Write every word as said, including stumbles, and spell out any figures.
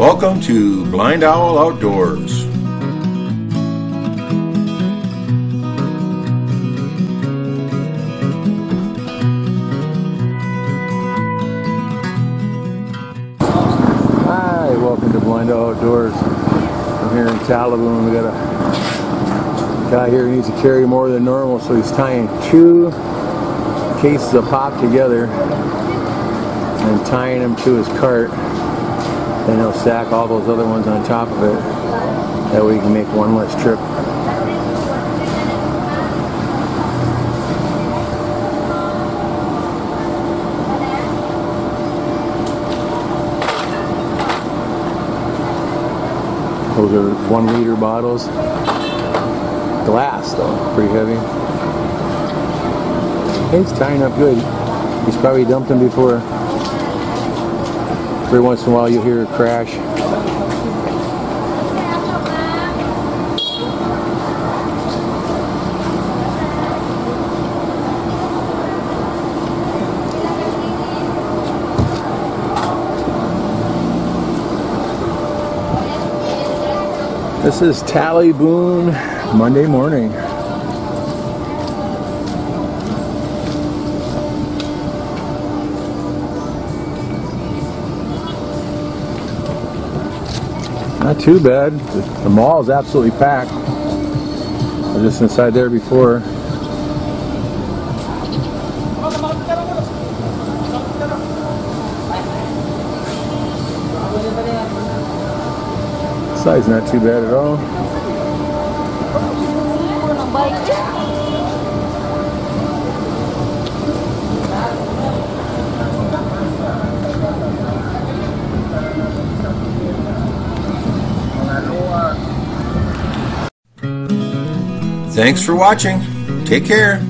Welcome to Blind Owl Outdoors. Hi, welcome to Blind Owl Outdoors. I'm here in Talibon. We got a guy here who needs to carry more than normal, so he's tying two cases of pop together and tying them to his cart. Then he'll stack all those other ones on top of it. That way you can make one less trip. Those are one liter bottles. Glass though, pretty heavy. He's tying up good. He's probably dumped them before. Every once in a while you'll hear a crash. This is Talibon Monday morning. Not too bad. The, the mall is absolutely packed. I was just inside there before. Size not too bad at all. Thanks for watching. Take care.